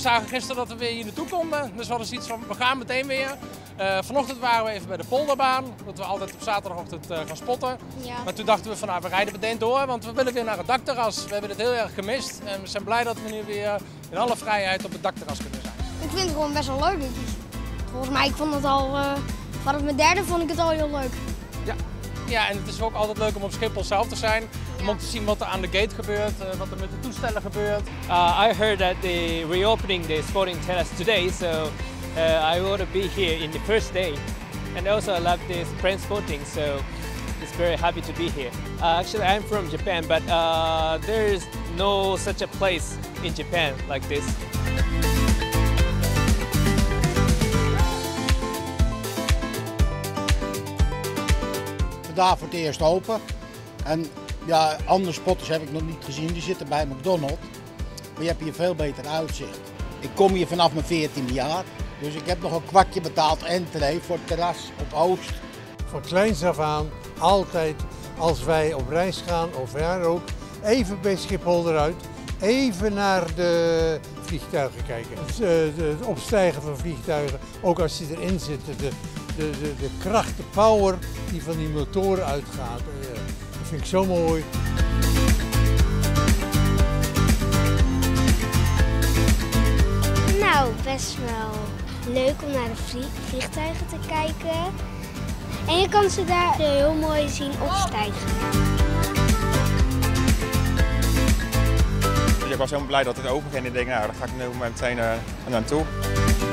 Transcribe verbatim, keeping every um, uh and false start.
zagen gisteren dat we weer hier naartoe konden. Dus we hadden iets van, we gaan meteen weer. Uh, vanochtend waren we even bij de polderbaan, dat we altijd op zaterdagochtend uh, gaan spotten. Ja. Maar toen dachten we van, nou, we rijden meteen door, want we willen weer naar het dakterras. We hebben het heel erg gemist en we zijn blij dat we nu weer in alle vrijheid op het dakterras kunnen zijn. Ik vind het gewoon best wel leuk. Volgens mij, ik vond het al, uh, wat op mijn derde vond ik het al heel leuk. Ja. Ja, en het is ook altijd leuk om op Schiphol zelf te zijn, om ook te zien wat er aan de gate gebeurt, uh, wat er met de toestellen gebeurt. Uh, I heard that the reopening the sporting terrace today, so uh, I want to be here in the first day. And also I love this French sporting, so it's very happy to be here. Uh, actually, I'm from Japan, but uh, there is no such a place in Japan like this. Daar voor het eerst open. En ja, andere spotters heb ik nog niet gezien, die zitten bij McDonald's. Maar je hebt hier veel beter uitzicht. Ik kom hier vanaf mijn veertiende jaar, dus ik heb nog een kwartje betaald entree voor het terras op Oost. Van kleins af aan, altijd als wij op reis gaan of waar ook, even bij Schiphol eruit, even naar de vliegtuigen kijken. Het, het opstijgen van vliegtuigen, ook als je erin zit. De, De, de, de kracht, de power die van die motoren uitgaat, dat vind ik zo mooi. Nou, best wel leuk om naar de vlieg, vliegtuigen te kijken. En je kan ze daar heel mooi zien opstijgen. Ik was helemaal blij dat het open ging en ik denk, nou, daar ga ik nu meteen uh, naartoe.